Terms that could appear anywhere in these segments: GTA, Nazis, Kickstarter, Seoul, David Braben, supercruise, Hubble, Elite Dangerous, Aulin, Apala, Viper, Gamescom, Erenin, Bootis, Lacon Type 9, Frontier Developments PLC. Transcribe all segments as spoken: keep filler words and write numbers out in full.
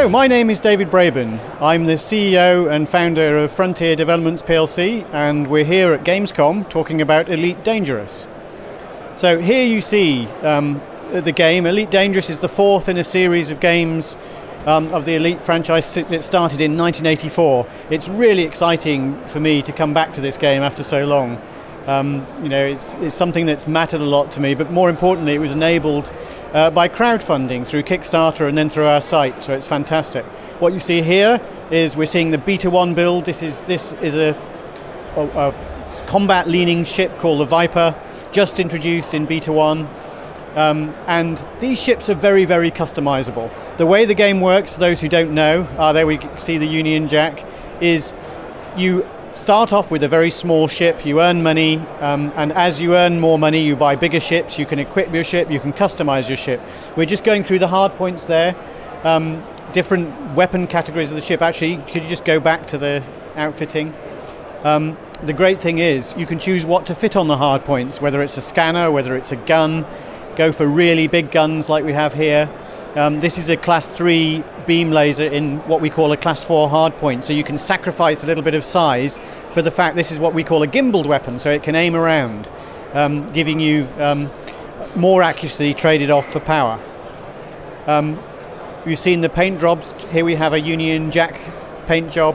Hello, my name is David Braben. I'm the C E O and founder of Frontier Developments P L C, and we're here at Gamescom talking about Elite Dangerous. So here you see um, the game. Elite Dangerous is the fourth in a series of games um, of the Elite franchise. It started in nineteen eighty-four. It's really exciting for me to come back to this game after so long. Um, you know, it's, it's something that's mattered a lot to me, but more importantly, it was enabled Uh, by crowdfunding through Kickstarter and then through our site, so it's fantastic. What you see here is we're seeing the Beta one build. This is, this is a, a, a combat-leaning ship called the Viper, just introduced in Beta one. Um, and these ships are very, very customizable. The way the game works, for those who don't know, uh, there we see the Union Jack, is you start off with a very small ship, you earn money, um, and as you earn more money you buy bigger ships, you can equip your ship, you can customize your ship. We're just going through the hard points there, um, different weapon categories of the ship. Actually, could you just go back to the outfitting? Um, the great thing is you can choose what to fit on the hard points, whether it's a scanner, whether it's a gun. Go for really big guns like we have here. Um, this is a class three beam laser in what we call a class four hardpoint, so you can sacrifice a little bit of size for the fact this is what we call a gimbaled weapon, so it can aim around, um, giving you um, more accuracy traded off for power. Um, you've seen the paint jobs. Here we have a Union Jack paint job.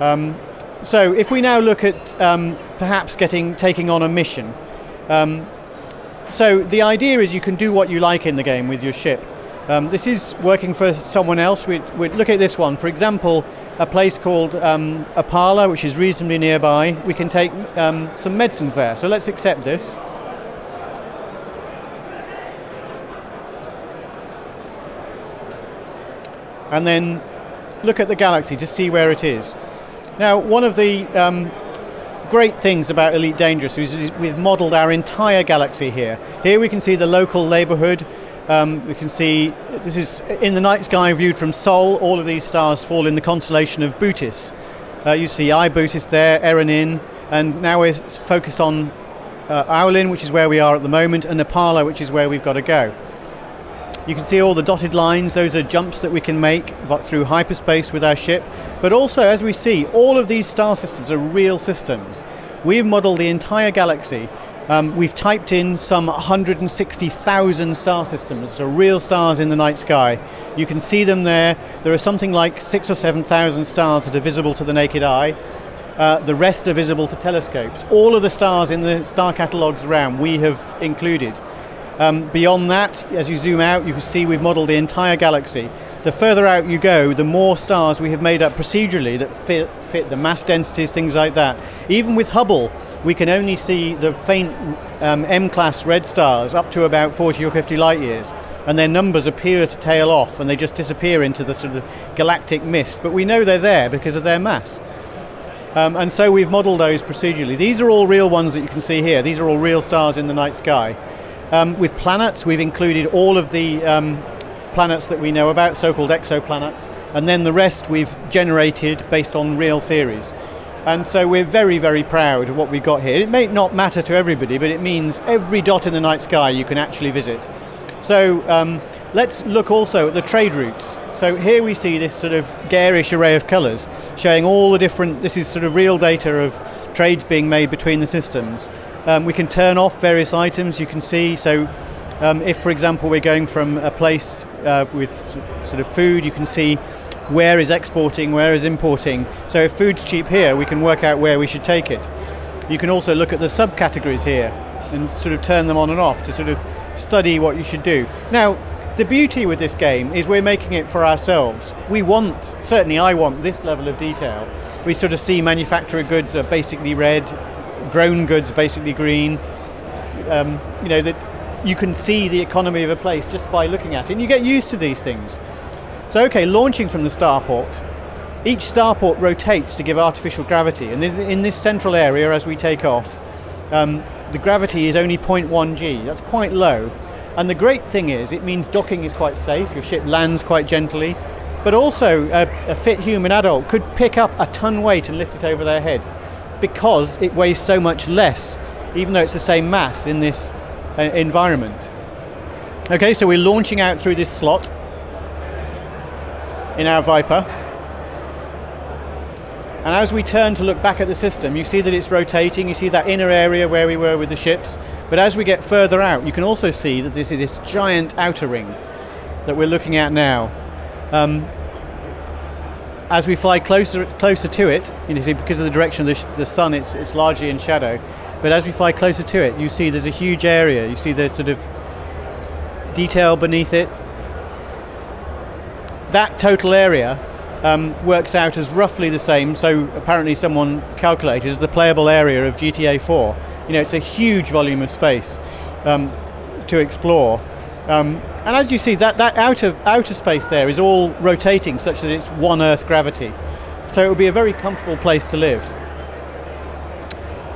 Um, so if we now look at um, perhaps getting taking on a mission. Um, so the idea is you can do what you like in the game with your ship. Um, this is working for someone else. We'd, we'd look at this one. For example, a place called um, Apala, which is reasonably nearby. We can take um, some medicines there. So let's accept this. And then look at the galaxy to see where it is. Now, one of the um, great things about Elite Dangerous is we've modelled our entire galaxy here. Here we can see the local neighbourhood. Um, we can see, this is in the night sky viewed from Seoul. All of these stars fall in the constellation of Bootis. Uh, you see I Bootis there, Erenin, and now we're focused on uh, Aulin, which is where we are at the moment, and Apala, which is where we've got to go. You can see all the dotted lines. Those are jumps that we can make through hyperspace with our ship. But also, as we see, all of these star systems are real systems. We've modelled the entire galaxy. Um, we've typed in some one hundred sixty thousand star systems, so real stars in the night sky. You can see them there. There are something like six or seven thousand stars that are visible to the naked eye. Uh, the rest are visible to telescopes. All of the stars in the star catalogues around we have included. Um, beyond that, as you zoom out, you can see we've modelled the entire galaxy. The further out you go, the more stars we have made up procedurally that fit, fit the mass densities, things like that. Even with Hubble, we can only see the faint um, M class red stars up to about forty or fifty light years, and their numbers appear to tail off and they just disappear into the sort of galactic mist, but we know they're there because of their mass. Um, and so we've modelled those procedurally. These are all real ones that you can see here. These are all real stars in the night sky. Um, with planets, we've included all of the um, planets that we know about, so-called exoplanets, and then the rest we've generated based on real theories. And so we're very, very proud of what we got here. It may not matter to everybody, but it means every dot in the night sky you can actually visit. So um, let's look also at the trade routes. So here we see this sort of garish array of colours showing all the different, this is sort of real data of trades being made between the systems. Um, we can turn off various items, you can see. So um, if, for example, we're going from a place uh, with sort of food, you can see where is exporting, where is importing. So if food's cheap here, we can work out where we should take it. You can also look at the subcategories here and sort of turn them on and off to sort of study what you should do. Now, the beauty with this game is we're making it for ourselves. We want, certainly I want, this level of detail. We sort of see manufacturer goods are basically red, grown goods basically green. Um, you know, that you can see the economy of a place just by looking at it, and you get used to these things. So okay, launching from the starport, each starport rotates to give artificial gravity, and in this central area as we take off, um, the gravity is only zero point one G, that's quite low. And the great thing is it means docking is quite safe, your ship lands quite gently, but also a, a fit human adult could pick up a ton weight and lift it over their head, because it weighs so much less, even though it's the same mass in this uh, environment. Okay, so we're launching out through this slot. in our Viper. And as we turn to look back at the system, you see that it's rotating, you see that inner area where we were with the ships, but as we get further out, you can also see that this is this giant outer ring that we're looking at now. Um, as we fly closer closer to it, you see, because of the direction of the, sh the sun, it's, it's largely in shadow, but as we fly closer to it, you see there's a huge area, you see the sort of detail beneath it. That total area Um, works out as roughly the same, so apparently someone calculated, as the playable area of G T A four. You know, it's a huge volume of space um, to explore. Um, and as you see, that, that outer, outer space there is all rotating such that it's one Earth gravity. So it would be a very comfortable place to live.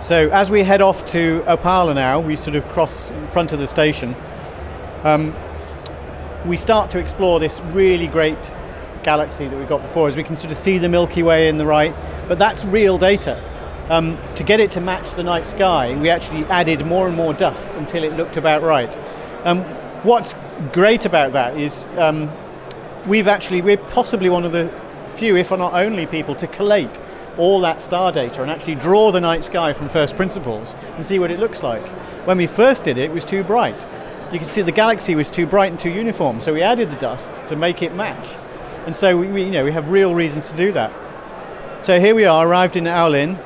So as we head off to Apala now, we sort of cross in front of the station, um, we start to explore this really great galaxy that we've got before, as we can sort of see the Milky Way in the right, but that's real data. Um, to get it to match the night sky, we actually added more and more dust until it looked about right. Um, what's great about that is um, we've actually, we're possibly one of the few, if not only people, to collate all that star data and actually draw the night sky from first principles and see what it looks like. When we first did it, it was too bright. You can see the galaxy was too bright and too uniform, so we added the dust to make it match. And so we, we, you know, we have real reasons to do that. So here we are, arrived in Aulin.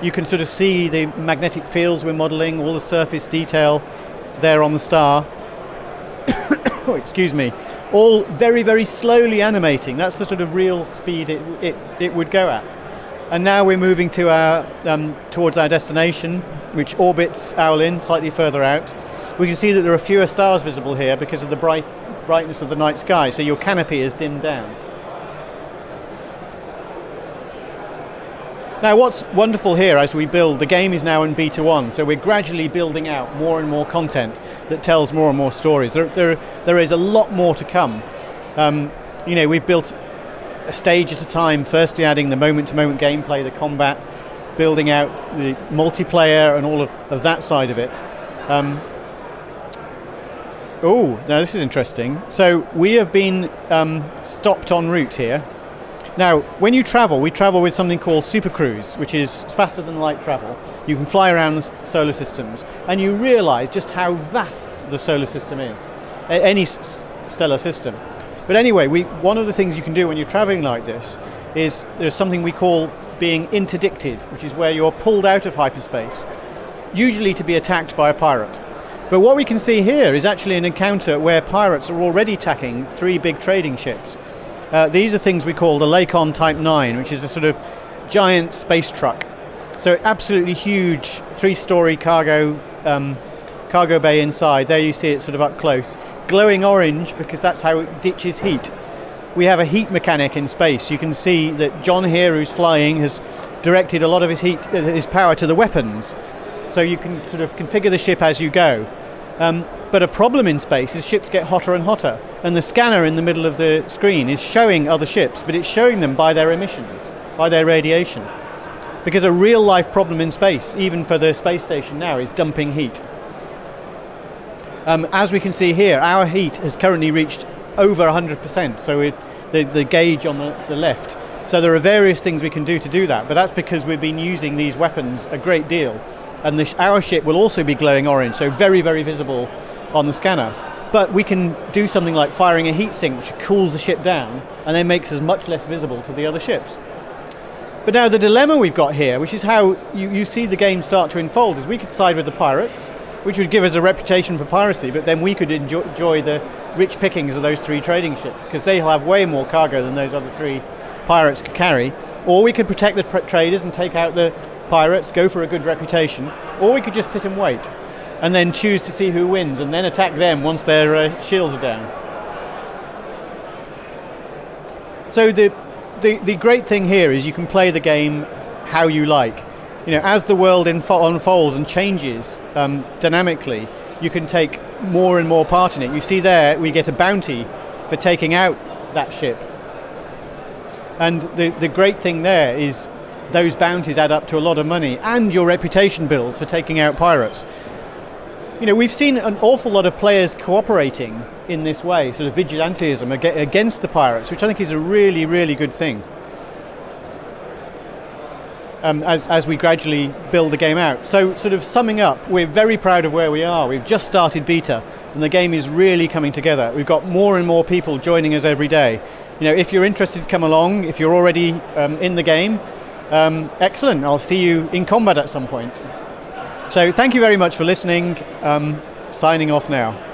You can sort of see the magnetic fields we're modelling, all the surface detail there on the star. Oh, excuse me. All very, very slowly animating. That's the sort of real speed it, it, it would go at. And now we're moving to our, um, towards our destination, which orbits Aulin, slightly further out. We can see that there are fewer stars visible here because of the bright, brightness of the night sky, so your canopy is dimmed down. Now what's wonderful here as we build, the game is now in beta one, so we're gradually building out more and more content that tells more and more stories. There, there, there is a lot more to come. Um, you know, we've built a stage at a time, firstly adding the moment-to-moment gameplay, the combat, building out the multiplayer and all of, of that side of it. Um, oh, now this is interesting. So we have been um, stopped en route here. Now, when you travel, we travel with something called supercruise, which is faster than light travel. You can fly around the solar systems, and you realise just how vast the solar system is, any s stellar system. But anyway, we, one of the things you can do when you're travelling like this is there's something we call being interdicted, which is where you're pulled out of hyperspace, usually to be attacked by a pirate. But what we can see here is actually an encounter where pirates are already attacking three big trading ships. Uh, these are things we call the Lacon Type nine, which is a sort of giant space truck. So absolutely huge, three-storey cargo um, cargo bay inside. There you see it sort of up close. Glowing orange, because that's how it ditches heat. We have a heat mechanic in space. You can see that John here, who's flying, has directed a lot of his, heat, uh, his power to the weapons. So you can sort of configure the ship as you go. Um, But a problem in space is ships get hotter and hotter, and the scanner in the middle of the screen is showing other ships, but it's showing them by their emissions, by their radiation. Because a real-life problem in space, even for the space station now, is dumping heat. Um, as we can see here, our heat has currently reached over one hundred percent, so it, the, the gauge on the, the left. So there are various things we can do to do that, but that's because we've been using these weapons a great deal. And the, our ship will also be glowing orange, so very, very visible on the scanner. But we can do something like firing a heat sink, which cools the ship down and then makes us much less visible to the other ships. But now the dilemma we've got here, which is how you, you see the game start to unfold, is we could side with the pirates, which would give us a reputation for piracy, but then we could enjoy, enjoy the rich pickings of those three trading ships, because they have way more cargo than those other three pirates could carry. Or we could protect the pr traders and take out the pirates, go for a good reputation, or we could just sit and wait and then choose to see who wins, and then attack them once their uh, shields are down. So the, the the great thing here is you can play the game how you like. You know, as the world unfolds and changes um, dynamically, you can take more and more part in it. You see there, we get a bounty for taking out that ship. And the, the great thing there is those bounties add up to a lot of money, and your reputation builds for taking out pirates. You know, we've seen an awful lot of players cooperating in this way, sort of vigilantism against the pirates, which I think is a really, really good thing. Um, as, as we gradually build the game out. So sort of summing up, we're very proud of where we are. We've just started beta and the game is really coming together. We've got more and more people joining us every day. You know, if you're interested, come along. If you're already um, in the game, um, excellent. I'll see you in combat at some point. So thank you very much for listening. Um, signing off now.